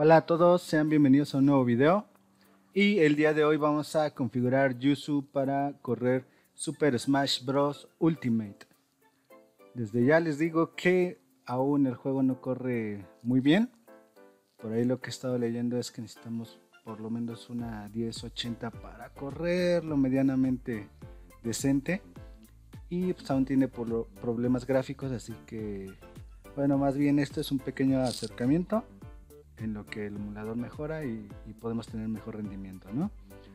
Hola a todos, sean bienvenidos a un nuevo video. Y el día de hoy vamos a configurar Yuzu para correr Super Smash Bros. Ultimate. Desde ya les digo que aún el juego no corre muy bien. Por ahí lo que he estado leyendo es que necesitamos por lo menos una 1080 para correrlo medianamente decente. Y pues aún tiene problemas gráficos, así que bueno, más bien esto es un pequeño acercamiento en lo que el emulador mejora y podemos tener mejor rendimiento, ¿no?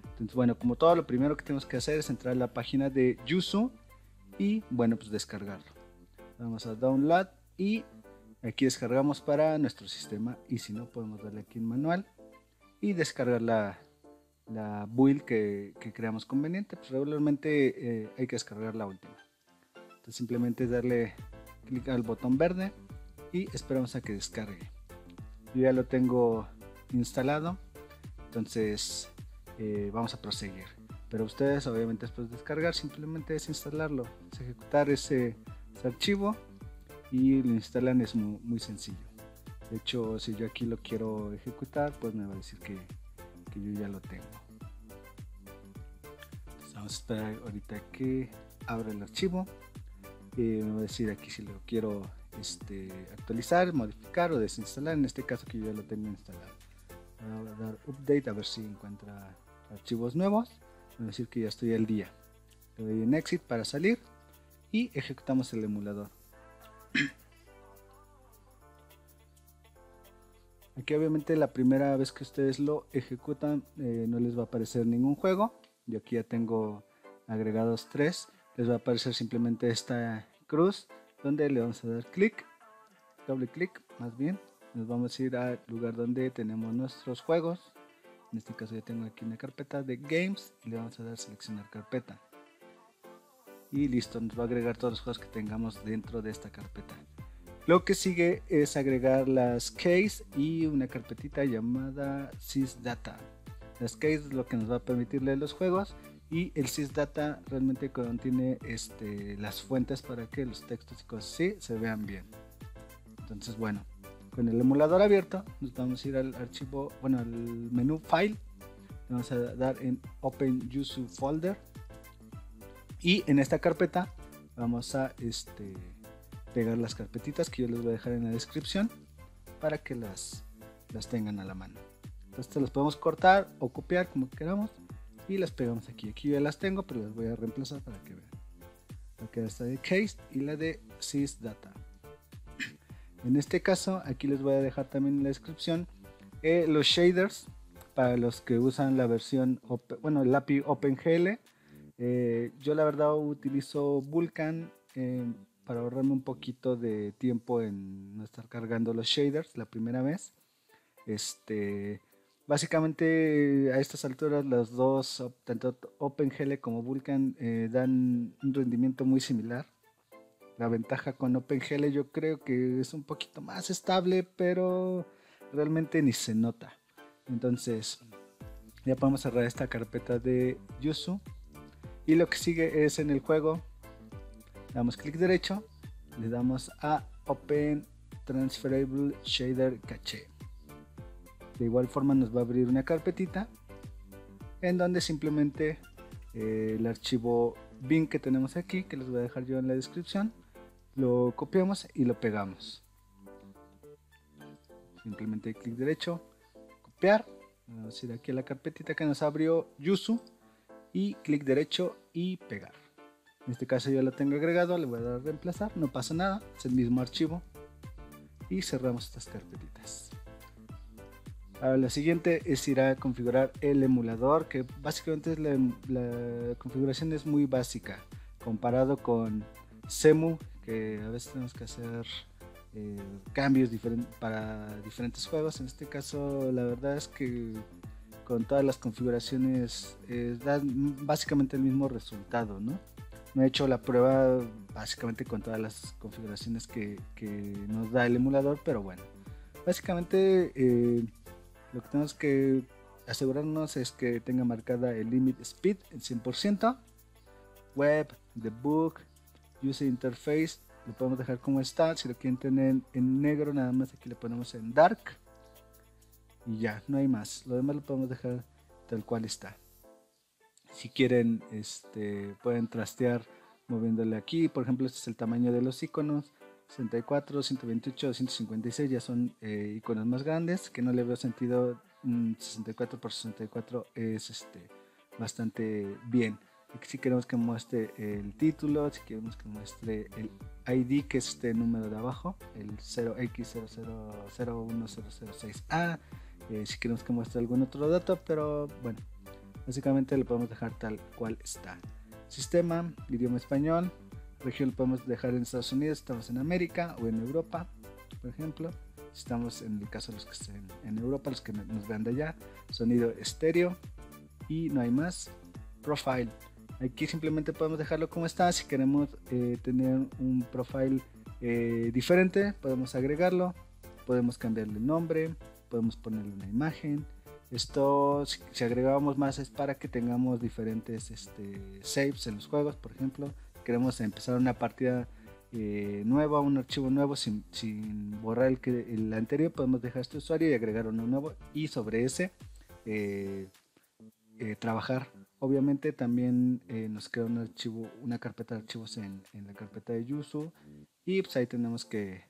Entonces bueno, como todo, lo primero que tenemos que hacer es entrar a la página de Yuzu y bueno, pues descargarlo. Vamos a download y aquí descargamos para nuestro sistema, y si no podemos darle aquí en manual y descargar la build que creamos conveniente. Pues regularmente hay que descargar la última. Entonces simplemente es darle clic al botón verde y esperamos a que descargue. Yo ya lo tengo instalado, entonces vamos a proseguir. Pero ustedes obviamente después de descargar simplemente es instalarlo, es ejecutar ese archivo y lo instalan. Es muy sencillo. De hecho, si yo aquí lo quiero ejecutar, pues me va a decir que yo ya lo tengo. Entonces vamos a esperar ahorita que abra el archivo. Me va a decir aquí si lo quiero actualizar, modificar o desinstalar. En este caso que yo ya lo tengo instalado, voy a dar update a ver si encuentra archivos nuevos. Me va a decir que ya estoy al día. Le doy en exit para salir y ejecutamos el emulador. Aquí obviamente la primera vez que ustedes lo ejecutan no les va a aparecer ningún juego. Yo aquí ya tengo agregados 3. Les va a aparecer simplemente esta cruz, donde le vamos a dar clic, doble clic más bien. Nos vamos a ir al lugar donde tenemos nuestros juegos. En este caso yo tengo aquí una carpeta de games y le vamos a dar seleccionar carpeta. Y listo, nos va a agregar todos los juegos que tengamos dentro de esta carpeta. Lo que sigue es agregar las keys y una carpetita llamada sysdata. Las keys es lo que nos va a permitir leer los juegos, y el sysdata realmente contiene las fuentes para que los textos y cosas así se vean bien. Entonces bueno, con el emulador abierto nos vamos a ir al archivo, bueno, al menú File. Vamos a dar en Open Yuzu Folder y en esta carpeta vamos a pegar las carpetitas que yo les voy a dejar en la descripción para que las tengan a la mano. Entonces las podemos cortar o copiar como queramos y las pegamos aquí. Aquí ya las tengo, pero las voy a reemplazar para que vean. Aquí está de case y la de sysdata. En este caso aquí les voy a dejar también en la descripción los shaders para los que usan la versión el API OpenGL. Yo la verdad utilizo Vulkan para ahorrarme un poquito de tiempo en no estar cargando los shaders la primera vez. Básicamente a estas alturas las dos, tanto OpenGL como Vulkan, dan un rendimiento muy similar. La ventaja con OpenGL yo creo que es un poquito más estable, pero realmente ni se nota. Entonces ya podemos cerrar esta carpeta de Yuzu y lo que sigue es en el juego. Damos clic derecho, le damos a Open Transferable Shader Cache. De igual forma nos va a abrir una carpetita en donde simplemente el archivo bin que tenemos aquí, que les voy a dejar yo en la descripción, lo copiamos y lo pegamos. Simplemente clic derecho, copiar, vamos a ir aquí a la carpetita que nos abrió Yuzu y clic derecho y pegar. En este caso yo lo tengo agregado, le voy a dar a reemplazar, no pasa nada, es el mismo archivo. Y cerramos estas carpetitas. Ahora lo siguiente es ir a configurar el emulador, que básicamente es la configuración es muy básica, comparado con CEMU, que a veces tenemos que hacer cambios para diferentes juegos. En este caso la verdad es que con todas las configuraciones dan básicamente el mismo resultado, ¿no? Me he hecho la prueba básicamente con todas las configuraciones que nos da el emulador, pero bueno, básicamente lo que tenemos que asegurarnos es que tenga marcada el limit speed en 100%, web, debug, user interface, lo podemos dejar como está. Si lo quieren tener en negro, nada más aquí le ponemos en dark y ya, no hay más. Lo demás lo podemos dejar tal cual está. Si quieren, pueden trastear moviéndole aquí. Por ejemplo, este es el tamaño de los iconos: 64, 128, 156. Ya son iconos más grandes, que no le veo sentido. 64 por 64 es bastante bien. Si queremos que muestre el título, si queremos que muestre el ID, que es este número de abajo, el 0x00010006A, si queremos que muestre algún otro dato, pero bueno, básicamente lo podemos dejar tal cual está. Sistema, idioma español. Región lo podemos dejar en Estados Unidos, estamos en América o en Europa, por ejemplo. Estamos en el caso de los que estén en Europa, los que nos vean de allá. Sonido estéreo y no hay más. Profile. Aquí simplemente podemos dejarlo como está. Si queremos tener un profile diferente, podemos agregarlo, podemos cambiarle el nombre, podemos ponerle una imagen. Esto, si agregamos más, es para que tengamos diferentes saves en los juegos. Por ejemplo, queremos empezar una partida nueva, un archivo nuevo sin borrar el anterior, podemos dejar este usuario y agregar uno nuevo y sobre ese trabajar. Obviamente también nos queda un archivo, una carpeta de archivos en la carpeta de Yuzu, y pues ahí tenemos que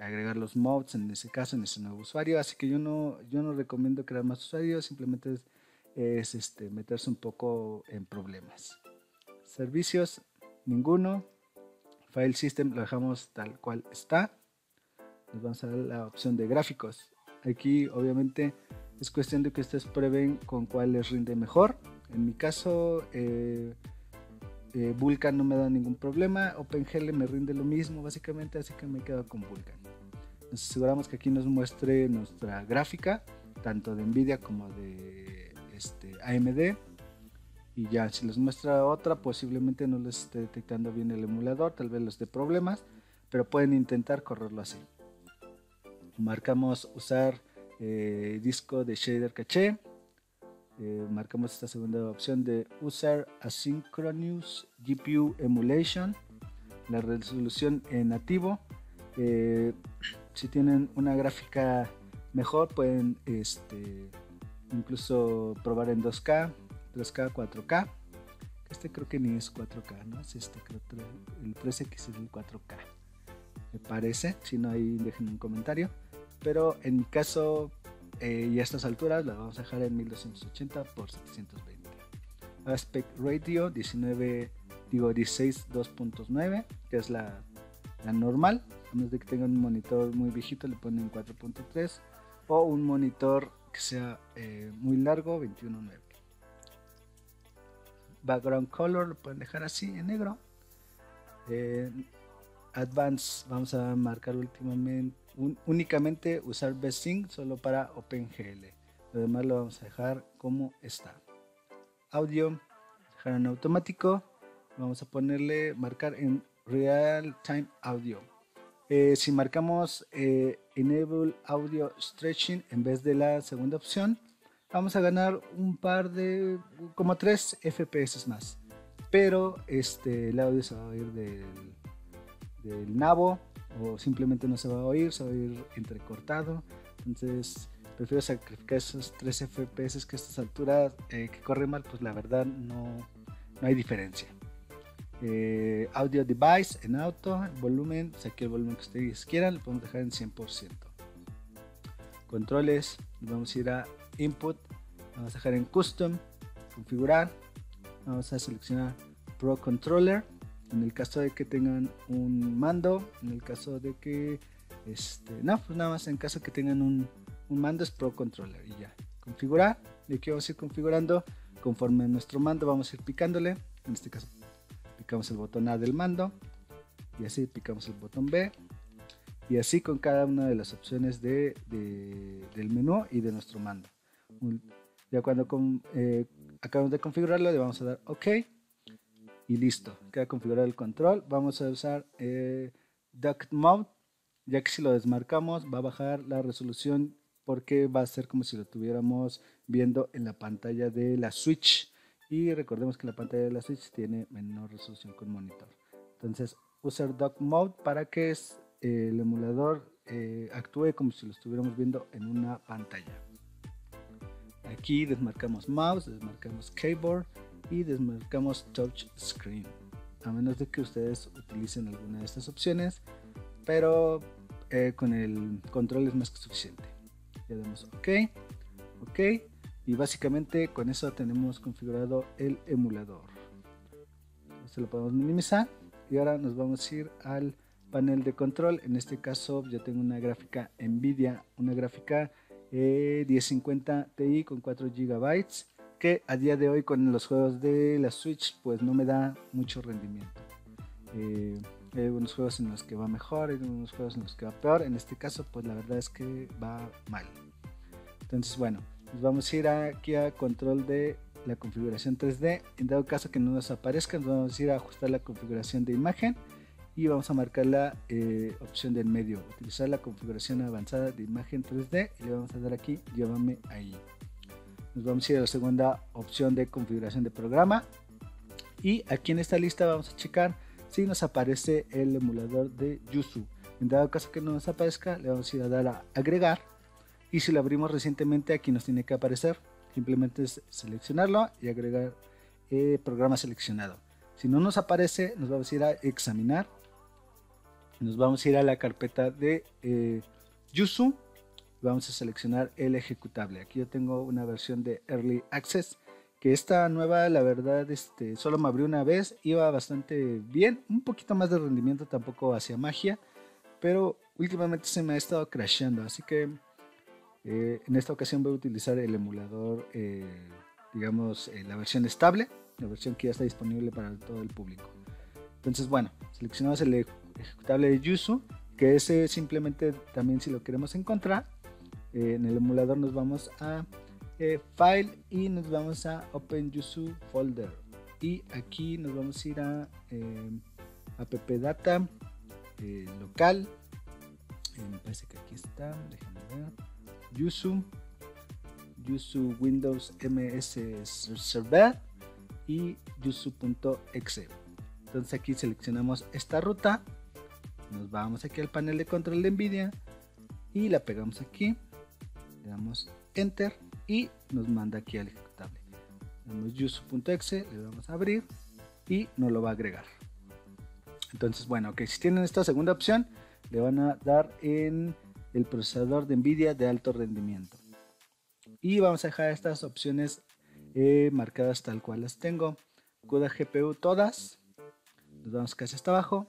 agregar los mods en ese caso, en ese nuevo usuario. Así que yo no recomiendo crear más usuarios, simplemente es meterse un poco en problemas. Servicios, ninguno. File system lo dejamos tal cual está. Nos vamos a dar la opción de gráficos. Aquí obviamente es cuestión de que ustedes prueben con cuál les rinde mejor. En mi caso, Vulkan no me da ningún problema. OpenGL me rinde lo mismo básicamente, así que me quedo con Vulkan. Nos aseguramos que aquí nos muestre nuestra gráfica, tanto de NVIDIA como de AMD. Y ya, si les muestra otra, posiblemente no les esté detectando bien el emulador, tal vez los dé problemas, pero pueden intentar correrlo así. Marcamos usar disco de shader caché, marcamos esta segunda opción de usar asynchronous GPU emulation, la resolución en nativo. Si tienen una gráfica mejor, pueden incluso probar en 2K, 3K, 4K. Este creo que ni es 4K, ¿no? Es creo que el 3X es el 4K, me parece. Si no, ahí dejen un comentario. Pero en mi caso, y a estas alturas, la vamos a dejar en 1280 por 720. Aspect ratio 16 2.9, que es la normal. A menos de que tengan un monitor muy viejito, le ponen 4.3, o un monitor que sea muy largo, 21.9. Background color lo pueden dejar así, en negro. Advanced, vamos a marcar únicamente usar V-Sync solo para OpenGL. Lo demás lo vamos a dejar como está. Audio, dejar en automático. Vamos a ponerle marcar en Real Time Audio. Si marcamos Enable Audio Stretching en vez de la segunda opción, vamos a ganar como 3 FPS más, pero el audio se va a oír del nabo, o simplemente no se va a oír, se va a oír entrecortado. Entonces prefiero sacrificar esos 3 FPS que a estas alturas que corre mal, pues la verdad no hay diferencia. Audio device en auto, volumen, pues aquí el volumen que ustedes quieran, lo podemos dejar en 100%. Controles, vamos a ir a Input, vamos a dejar en Custom, configurar, vamos a seleccionar Pro Controller, en el caso de que tengan un mando, en el caso de que, pues nada más en caso que tengan un mando es Pro Controller y ya. Configurar, y aquí vamos a ir configurando conforme a nuestro mando, vamos a ir picándole. En este caso picamos el botón A del mando, y así picamos el botón B, y así con cada una de las opciones del menú y de nuestro mando. Ya cuando acabamos de configurarlo, le vamos a dar OK y listo, queda configurado el control. Vamos a usar Duck Mode, ya que si lo desmarcamos va a bajar la resolución, porque va a ser como si lo tuviéramos viendo en la pantalla de la Switch, y recordemos que la pantalla de la Switch tiene menor resolución que un monitor. Entonces usar Duck Mode para que el emulador actúe como si lo estuviéramos viendo en una pantalla. Aquí desmarcamos mouse, desmarcamos keyboard y desmarcamos touch screen, a menos de que ustedes utilicen alguna de estas opciones, pero con el control es más que suficiente. Le damos OK, OK, y básicamente con eso tenemos configurado el emulador. Esto lo podemos minimizar y ahora nos vamos a ir al panel de control. En este caso yo tengo una gráfica NVIDIA, una gráfica 1050 Ti con 4 GB que a día de hoy con los juegos de la Switch pues no me da mucho rendimiento. Hay algunos juegos en los que va mejor, hay algunos juegos en los que va peor. En este caso pues la verdad es que va mal. Entonces bueno, nos vamos a ir aquí a control de la configuración 3D. En dado caso que no nos aparezca, nos vamos a ir a ajustar la configuración de imagen y vamos a marcar la opción del medio, utilizar la configuración avanzada de imagen 3D y le vamos a dar aquí llévame ahí. Nos vamos a ir a la segunda opción de configuración de programa y aquí en esta lista vamos a checar si nos aparece el emulador de Yuzu. En dado caso que no nos aparezca, le vamos a ir a dar a agregar y si lo abrimos recientemente aquí nos tiene que aparecer. Simplemente es seleccionarlo y agregar programa seleccionado. Si no nos aparece, nos vamos a ir a examinar. Nos vamos a ir a la carpeta de Yuzu. Vamos a seleccionar el ejecutable. Aquí yo tengo una versión de Early Access, que esta nueva, la verdad, solo me abrió una vez. Iba bastante bien, un poquito más de rendimiento, tampoco hacía magia. Pero últimamente se me ha estado crasheando, así que en esta ocasión voy a utilizar el emulador, digamos, la versión estable, la versión que ya está disponible para todo el público. Entonces, bueno, seleccionamos el ejecutable de Yuzu, que ese simplemente también si lo queremos encontrar, en el emulador nos vamos a File y nos vamos a Open Yuzu Folder. Y aquí nos vamos a ir a App Data, Local, me parece que aquí está, déjenme ver. Yuzu Windows MS Server y yuzu.exe. Entonces aquí seleccionamos esta ruta, nos vamos aquí al panel de control de NVIDIA y la pegamos aquí, le damos Enter y nos manda aquí al ejecutable. Le damos yuzu.exe, le damos a abrir y nos lo va a agregar. Entonces bueno, que si tienen esta segunda opción le van a dar en el procesador de NVIDIA de alto rendimiento y vamos a dejar estas opciones marcadas tal cual las tengo. CUDA GPU todas, nos vamos casi hasta abajo,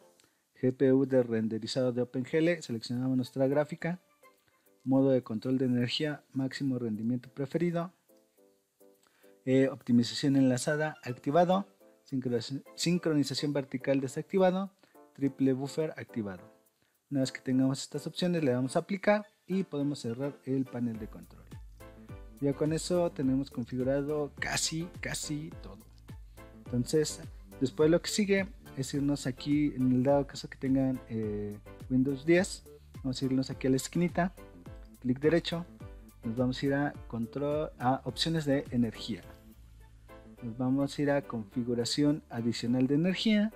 GPU de renderizado de OpenGL, seleccionamos nuestra gráfica, modo de control de energía, máximo rendimiento preferido, optimización enlazada activado, sincronización vertical desactivado, triple buffer activado. Una vez que tengamos estas opciones le damos a aplicar y podemos cerrar el panel de control. Ya con eso tenemos configurado casi todo. Entonces después lo que sigue es irnos aquí, en el dado caso que tengan Windows 10, vamos a irnos aquí a la esquinita, clic derecho, nos vamos a ir a control, a opciones de energía, nos vamos a ir a configuración adicional de energía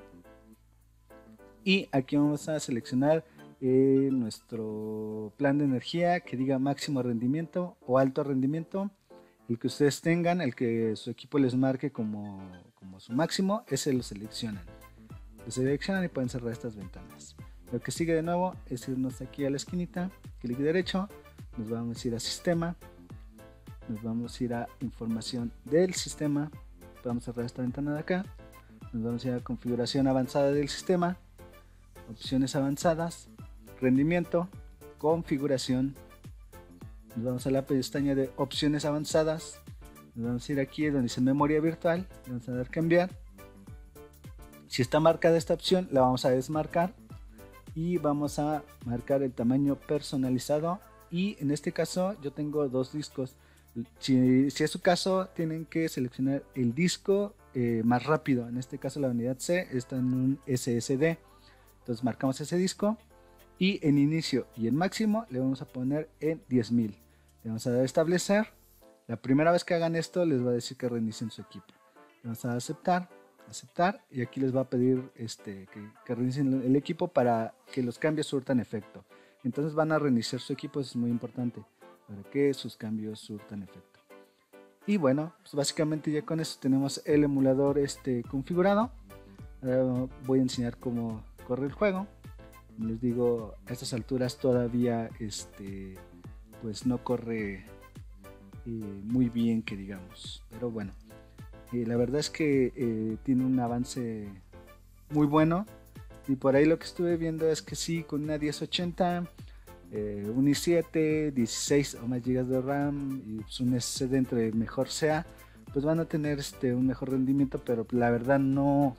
y aquí vamos a seleccionar nuestro plan de energía que diga máximo rendimiento o alto rendimiento, el que ustedes tengan, el que su equipo les marque como su máximo, ese lo seleccionan y pueden cerrar estas ventanas. Lo que sigue de nuevo es irnos aquí a la esquinita, clic derecho, nos vamos a ir a sistema, nos vamos a ir a información del sistema, vamos a cerrar esta ventana de acá, nos vamos a ir a configuración avanzada del sistema, opciones avanzadas, rendimiento, configuración, nos vamos a la pestaña de opciones avanzadas, nos vamos a ir aquí donde dice memoria virtual, le vamos a dar cambiar, si está marcada esta opción la vamos a desmarcar y vamos a marcar el tamaño personalizado y en este caso yo tengo dos discos, si es su caso tienen que seleccionar el disco más rápido, en este caso la unidad C está en un SSD, entonces marcamos ese disco y en inicio y en máximo le vamos a poner en 10.000. Le vamos a dar a establecer. La primera vez que hagan esto les va a decir que reinicien su equipo. Le vamos a dar a aceptar y aquí les va a pedir que reinicien el equipo para que los cambios surtan efecto. Entonces van a reiniciar su equipo, eso es muy importante para que sus cambios surtan efecto. Y bueno, pues básicamente ya con eso tenemos el emulador configurado. Voy a enseñar cómo corre el juego. Les digo, a estas alturas todavía pues no corre muy bien, que digamos, pero bueno, la verdad es que tiene un avance muy bueno. Y por ahí lo que estuve viendo es que sí, con una 1080, un i7, 16 o más GB de RAM y pues un SSD entre mejor sea, pues van a tener un mejor rendimiento, pero la verdad no,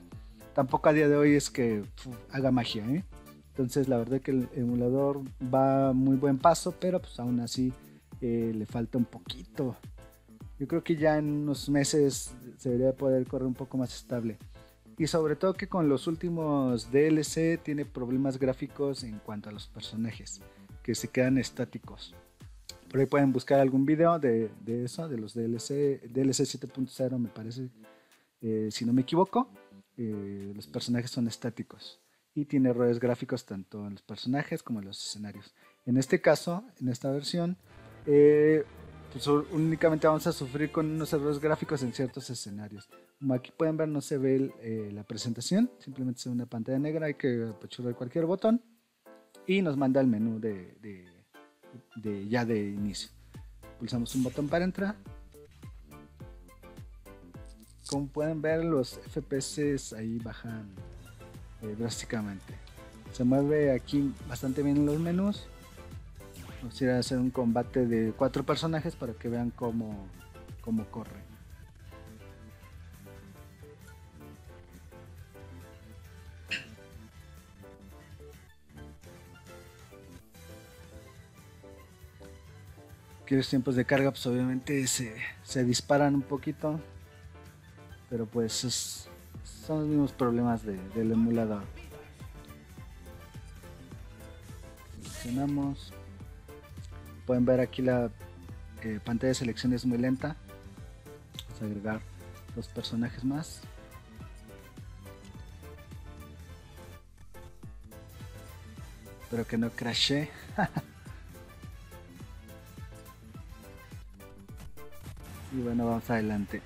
tampoco a día de hoy es que haga magia, ¿eh? Entonces la verdad es que el emulador va muy buen paso, pero pues aún así le falta un poquito. Yo creo que ya en unos meses se debería poder correr un poco más estable. Y sobre todo que con los últimos DLC tiene problemas gráficos en cuanto a los personajes, que se quedan estáticos. Por ahí pueden buscar algún video de eso, de los DLC, DLC 7.0 me parece, si no me equivoco. Los personajes son estáticos y tiene errores gráficos tanto en los personajes como en los escenarios. En este caso, en esta versión, pues únicamente vamos a sufrir con unos errores gráficos en ciertos escenarios. Como aquí pueden ver, no se ve la presentación, simplemente se ve una pantalla negra, hay que apachurrar cualquier botón y nos manda al menú ya de inicio. Pulsamos un botón para entrar. Como pueden ver, los FPS ahí bajan drásticamente. Se mueve aquí bastante bien en los menús. Vamos a ir a hacer un combate de 4 personajes para que vean cómo corre. Aquí los tiempos de carga pues obviamente se disparan un poquito, pero pues son los mismos problemas del emulador. Seleccionamos. Pueden ver aquí la pantalla de selección es muy lenta. Vamos a agregar 2 personajes más. Espero que no crashe. Y bueno, vamos adelante.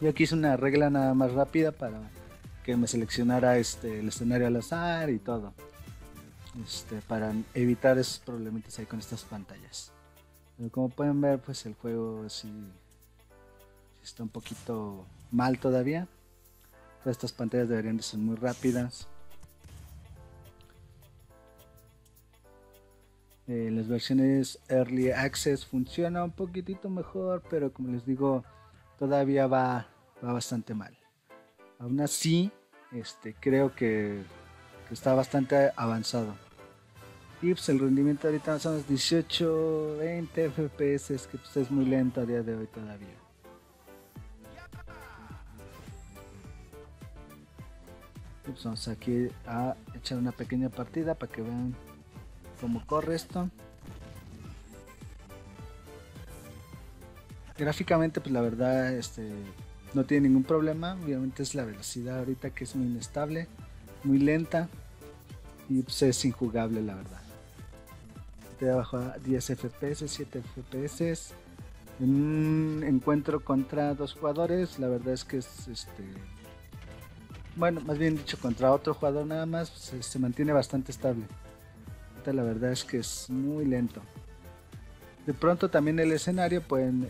Yo aquí hice una regla nada más rápida para que me seleccionara el escenario al azar y todo. Para evitar esos problemitas ahí con estas pantallas. Pero como pueden ver, pues el juego sí está un poquito mal todavía. Todas estas pantallas deberían de ser muy rápidas. Las versiones Early Access funcionan un poquitito mejor, pero como les digo, todavía va bastante mal. Aún así, creo que está bastante avanzado. Y pues el rendimiento ahorita son los 18, 20 FPS, que pues es muy lento a día de hoy todavía. Y pues vamos aquí a echar una pequeña partida para que vean cómo corre esto. Gráficamente pues la verdad no tiene ningún problema, obviamente es la velocidad ahorita que es muy inestable, muy lenta, y pues es injugable la verdad. Te abajo a 10 FPS, 7 FPS, en un encuentro contra 2 jugadores, la verdad es que es bueno, más bien dicho contra otro jugador nada más, pues se mantiene bastante estable. La verdad es que es muy lento. De pronto también el escenario pueden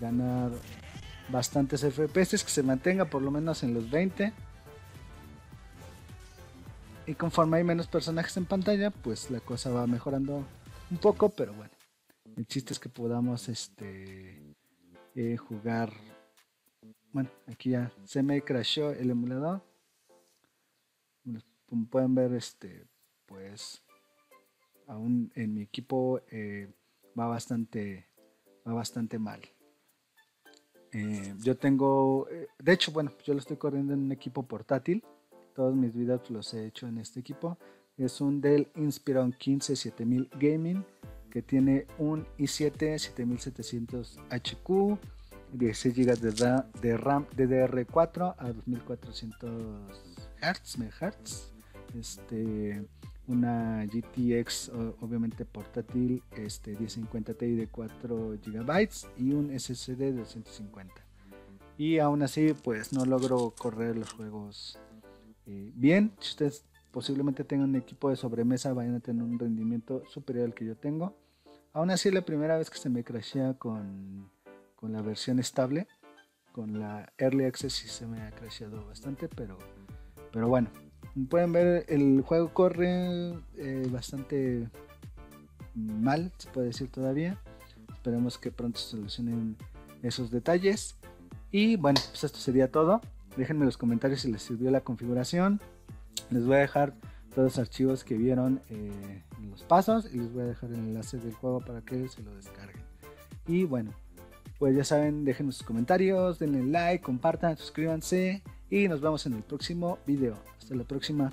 ganar bastantes FPS, que se mantenga por lo menos en los 20. Y conforme hay menos personajes en pantalla, pues la cosa va mejorando un poco, pero bueno. El chiste es que podamos jugar. Bueno, aquí ya se me crashó el emulador. Como pueden ver, pues aún en mi equipo va bastante mal. Yo tengo, de hecho, bueno, yo lo estoy corriendo en un equipo portátil. Todos mis videos los he hecho en este equipo. Es un Dell Inspiron 15 7000 Gaming, que tiene un i7 7700HQ, 16 GB de RAM DDR4 a 2400 MHz. una GTX obviamente portátil 1050 Ti de 4 GB y un SSD de 250. Y aún así pues no logro correr los juegos bien. Si ustedes posiblemente tengan un equipo de sobremesa, vayan a tener un rendimiento superior al que yo tengo. Aún así, la primera vez que se me crashea con la versión estable, con la Early Access sí se me ha crasheado bastante, pero bueno, pueden ver, el juego corre bastante mal, se puede decir todavía. Esperemos que pronto se solucionen esos detalles. Y bueno, pues esto sería todo. Déjenme en los comentarios si les sirvió la configuración. Les voy a dejar todos los archivos que vieron en los pasos y les voy a dejar el enlace del juego para que se lo descarguen. Y bueno, pues ya saben, dejen sus comentarios, denle like, compartan, suscríbanse y nos vemos en el próximo video. Hasta la próxima.